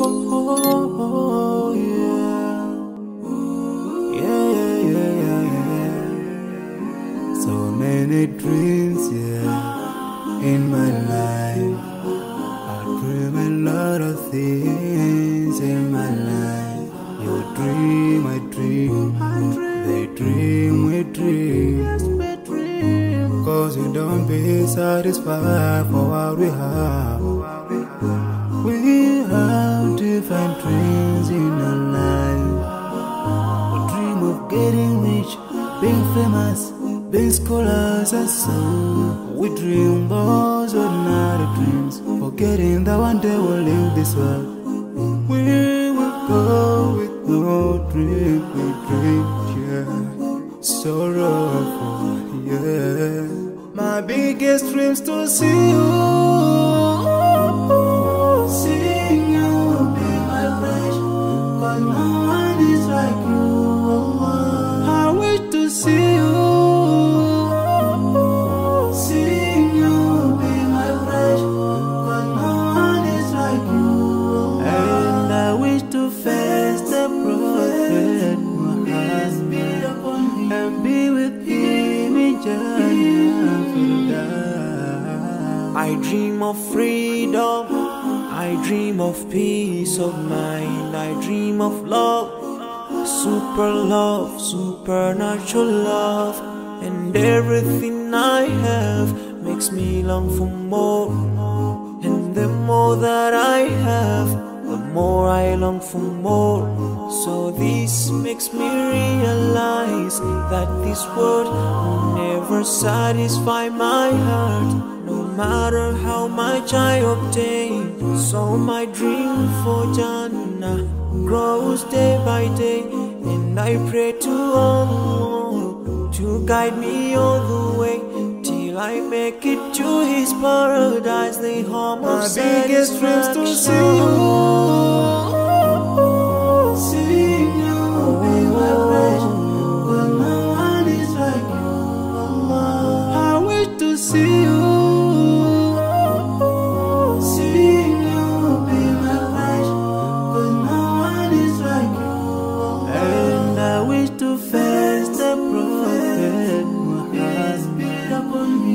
So many dreams, yeah, in my life. I dream a lot of things in my life. You dream, I dream. They dream, we dream. Cause we don't be satisfied for what we have. We have different dreams in our life. We dream of getting rich, being famous, being scholars and so. We dream those ordinary dreams, forgetting that one day we'll leave this world. We will go with no dream, we dream, yeah. Sorrowful, yeah. My biggest dream's to see you be my flesh, cause no one is like you, Allah. I wish to see you. I dream of freedom, I dream of peace of mind, I dream of love, supernatural love. And everything I have makes me long for more. And the more that I have, the more I long for more. So this makes me realize that this world will never satisfy my heart, no matter how much I obtain. So my dream for Jannah grows day by day, and I pray to Allah to guide me all the way till I make it to His paradise, the home of satisfaction. My biggest dreams to see you be my flesh, but no one is like you, Allah. I wish to see you.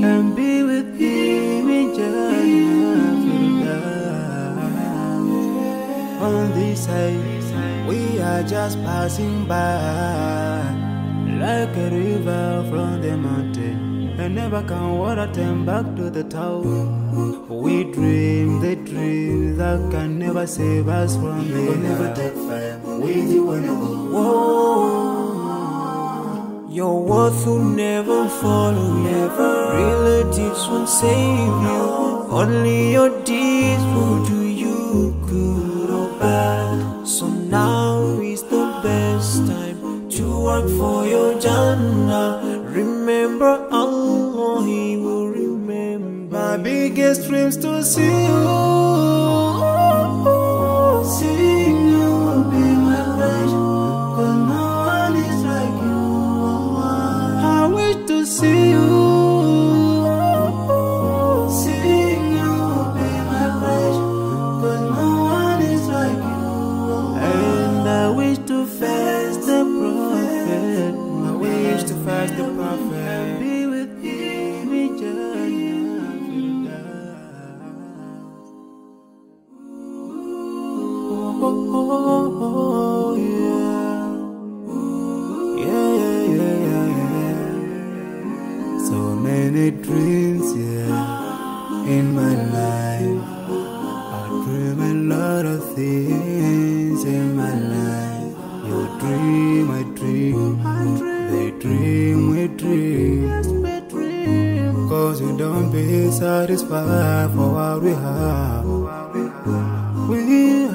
And be with Him in Jannah. On this side, we are just passing by, like a river from the mountain, and never can water turn back to the town. We dream the dreams that can never save us from the will never take fire. We whoa, your worth will never follow, never. Relatives won't save you, only your deeds will do you good or bad. So now is the best time to work for your Jannah. Remember Allah, He will remember. My biggest dream's to see you, seeing you be my flesh, cause no one is like you, Allah. I wish to see you. The prophet and be with Him in Jannah. So many dreams, yeah, in my life. I dream a lot of things in my life. You dream, I dream. They dream, we dream. Yes, we dream. Cause we don't be satisfied for what we have. We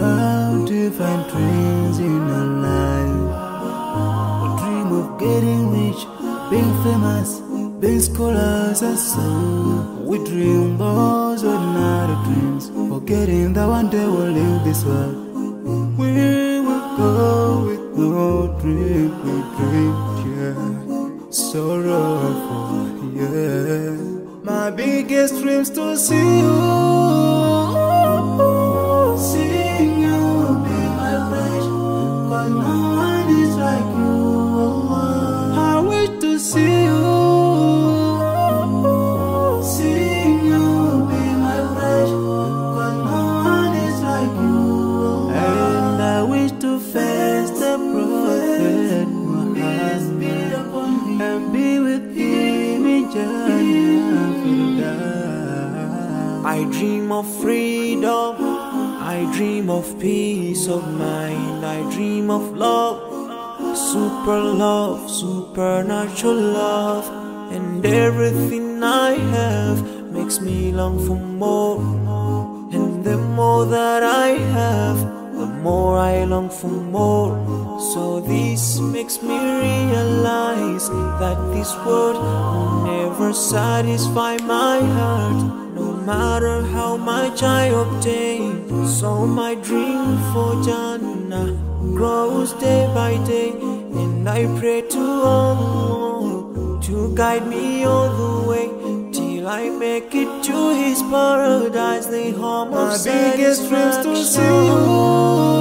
have different dreams in our life. We dream of getting rich, being famous, being scholars and so. We dream those ordinary dreams, forgetting that one day we'll leave this world. We will go with no dream, we dream. Sorrowful, yeah. My biggest dream's to see you, seeing you. freedom. I dream of peace of mind. I dream of love, super love, supernatural love. And everything I have makes me long for more. And the more that I have, the more I long for more. So this makes me realize that this world will never satisfy my heart, no matter how much I obtain. So my dream for Jannah grows day by day, and I pray to Allah to guide me all the way till I make it to His paradise, the home of satisfaction. My biggest dreams to see You.